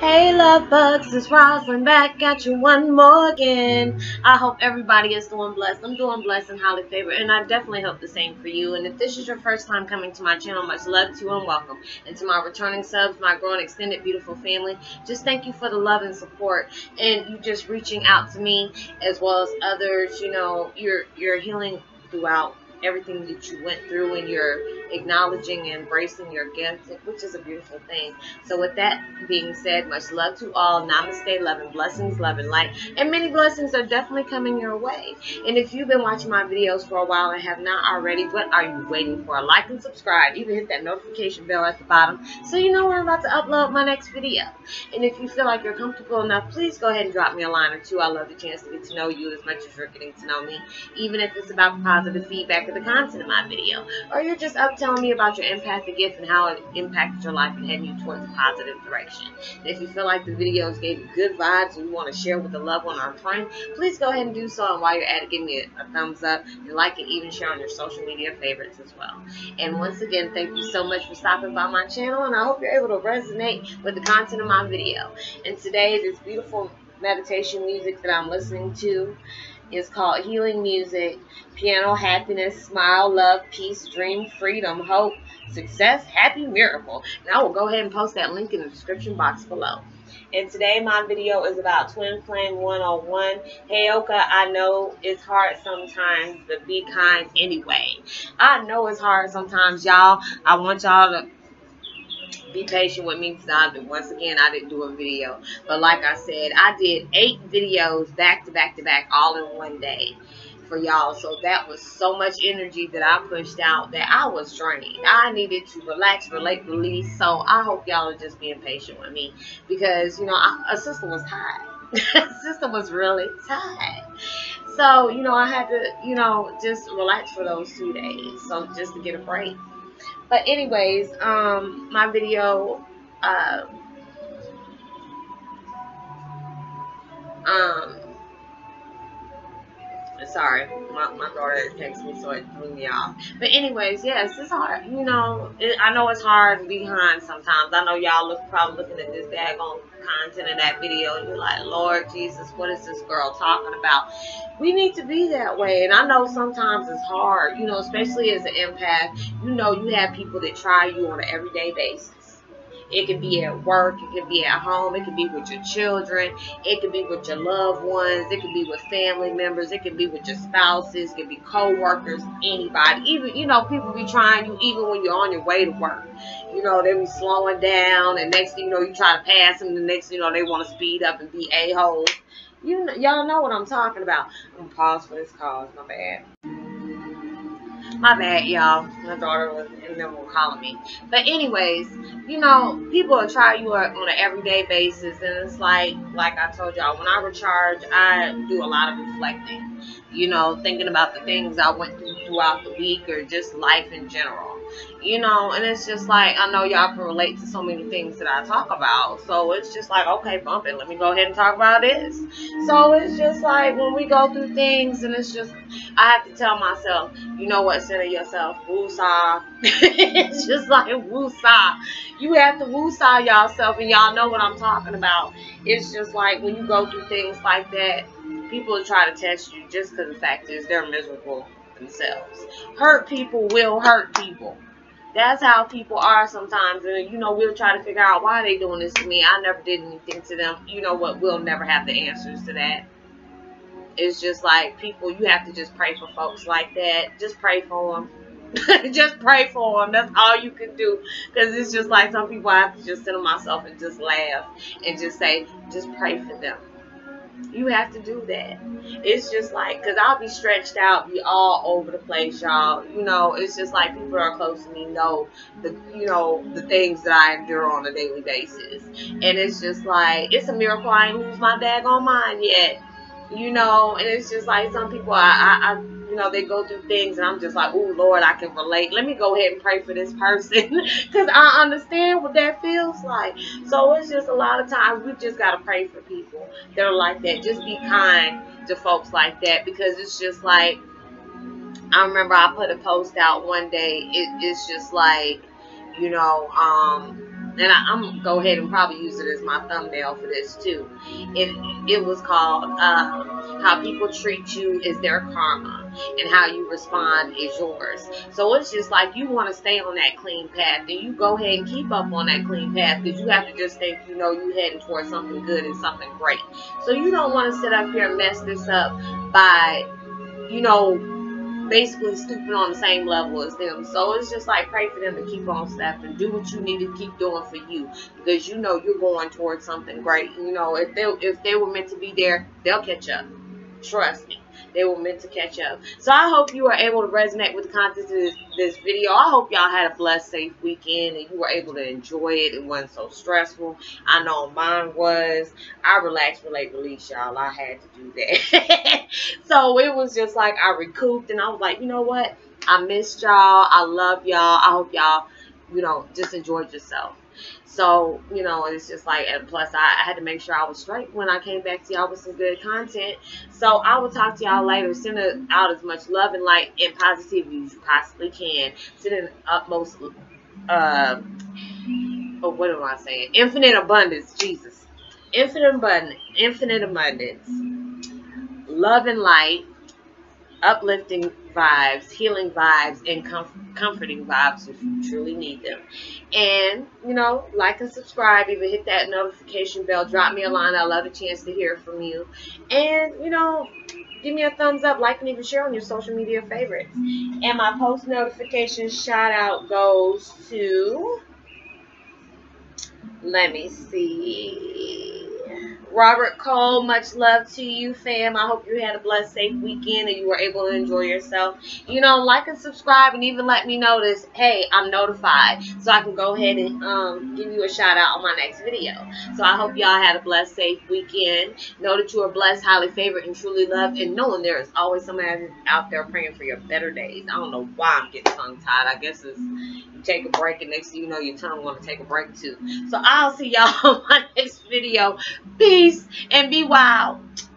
Hey love bugs, it's Roslyn back at you one more again. I hope everybody is doing blessed. I'm doing blessed and highly favored, and I definitely hope the same for you. And if this is your first time coming to my channel, much love to you and welcome. And to my returning subs, my growing extended beautiful family, just thank you for the love and support, and you just reaching out to me as well as others. You know, you're healing throughout everything that you went through, and you're acknowledging and embracing your gifts, which is a beautiful thing. So with that being said, much love to all. Namaste, love and blessings, love and light, and many blessings are definitely coming your way. And if you've been watching my videos for a while and have not already, what are you waiting for? Like and subscribe, even hit that notification bell at the bottom so you know when I'm about to upload my next video. And if you feel like you're comfortable enough, please go ahead and drop me a line or two. I love the chance to get to know you as much as you're getting to know me, even if it's about positive feedback of the content of my video, or you're just up telling me about your empathic gift and how it impacted your life and heading you towards a positive direction. And if you feel like the videos gave you good vibes and you want to share with a loved one or a friend, please go ahead and do so. And while you're at it, give me a thumbs up and like and even share on your social media favorites as well. And once again, thank you so much for stopping by my channel, and I hope you're able to resonate with the content of my video. And today, this beautiful meditation music that I'm listening to is called Healing Music. Piano, happiness, smile, love, peace, dream, freedom, hope, success, happy, miracle. And I will go ahead and post that link in the description box below. And today my video is about Twin Flame 101. Heyoka, I know it's hard sometimes, but be kind anyway. I know it's hard sometimes, y'all. I want y'all to be patient with me because once again I didn't do a video, but like I said, I did 8 videos back to back to back all in one day for y'all. So that was so much energy that I pushed out that I was drained. I needed to relax, relate, release. So I hope y'all are just being patient with me because, you know, our sister was tired. Sister was really tired. So, you know, I had to, you know, just relax for those 2 days, so just to get a break. But anyways, my video, sorry, my daughter texted me, so it threw me off. But anyways, yes, it's hard. You know, I know it's hard to be kind sometimes. I know y'all probably looking at this daggone content of that video, and you're like, Lord Jesus, what is this girl talking about? We need to be that way. And I know sometimes it's hard, you know, especially as an empath. You know, you have people that try you on an everyday basis. It could be at work, it could be at home, it could be with your children, it could be with your loved ones, it could be with family members, it could be with your spouses, it could be co-workers, anybody. Even, you know, people be trying you even when you're on your way to work. You know, they be slowing down, and next thing you know, you try to pass them, the next thing you know, they want to speed up and be a-holes. You know, y'all know what I'm talking about. I'm going to pause for this cause, my bad. My bad, y'all. My daughter was in there calling me. But anyways, you know, people will try you on an everyday basis, and it's like I told y'all, when I recharge, I do a lot of reflecting. You know, thinking about the things I went through throughout the week or just life in general. You know, and it's just like, I know y'all can relate to so many things that I talk about. So it's just like, okay, bump it. Let me go ahead and talk about this. So it's just like when we go through things, and it's just, I have to tell myself, you know what, center yourself, woo-saw. It's just like woo-saw. You have to woo-saw yourself, and y'all know what I'm talking about. It's just like when you go through things like that, people try to test you just because the fact is they're miserable themselves. Hurt people will hurt people. That's how people are sometimes. And, you know, we'll try to figure out why they doing this to me. I never did anything to them. You know what? We'll never have the answers to that. It's just like people, you have to just pray for folks like that. Just pray for them. Just pray for them. That's all you can do. Because it's just like some people, I have to just sit on myself and just laugh and just say, just pray for them. You have to do that. It's just like, because I'll be stretched out, be all over the place, y'all. You know, it's just like people that are close to me know the, you know, the things that I endure on a daily basis. And it's just like, it's a miracle I ain't lose my daggone mind yet. You know, and it's just like some people, I you know, they go through things, and I'm just like, oh Lord, I can relate. Let me go ahead and pray for this person because I understand what that feels like. So it's just a lot of times we just got to pray for people that are like that. Just be kind to folks like that, because it's just like, I remember I put a post out one day. It's just like, you know, and I'm going to go ahead and probably use it as my thumbnail for this too. It was called How People Treat You Is Their Karma and How You Respond Is Yours. So it's just like, you want to stay on that clean path, then you go ahead and keep up on that clean path, because you have to just think, you know, you're heading towards something good and something great. So you don't want to sit up here and mess this up by, you know, basically stooping on the same level as them. So it's just like, pray for them to keep on stepping, do what you need to keep doing for you, because you know you're going towards something great. You know, if they were meant to be there, they'll catch up. Trust me, they were meant to catch up. So I hope you are able to resonate with the content of this video. I hope y'all had a blessed, safe weekend and you were able to enjoy it. It wasn't so stressful. I know mine was. I relaxed, relate, release, y'all. I had to do that. So it was just like, I recouped and I was like, you know what? I missed y'all. I love y'all. I hope y'all, you know, just enjoyed yourself. So, you know, it's just like, and plus I had to make sure I was straight when I came back to y'all with some good content. So I will talk to y'all later. Send out as much love and light and positivity as you possibly can. Send in utmost, what am I saying? Infinite abundance, Jesus. Infinite abundance. Infinite abundance. Love and light. Uplifting vibes, healing vibes, and comforting vibes if you truly need them. And, you know, like and subscribe, even hit that notification bell, drop me a line. I love a chance to hear from you. And, you know, give me a thumbs up, like, and even share on your social media favorites. And my post notification shout out goes to, let me see, Robert Cole. Much love to you, fam. I hope you had a blessed, safe weekend and you were able to enjoy yourself. You know, like and subscribe, and even let me know this, hey, I'm notified, so I can go ahead and give you a shout out on my next video. So I hope y'all had a blessed, safe weekend. Know that you are blessed, highly favored, and truly loved, and knowing there is always somebody out there praying for your better days. I don't know why I'm getting tongue-tied. I guess it's, you take a break and next thing you know your tongue want to take a break too. So I'll see y'all on my next video. Peace and be wild.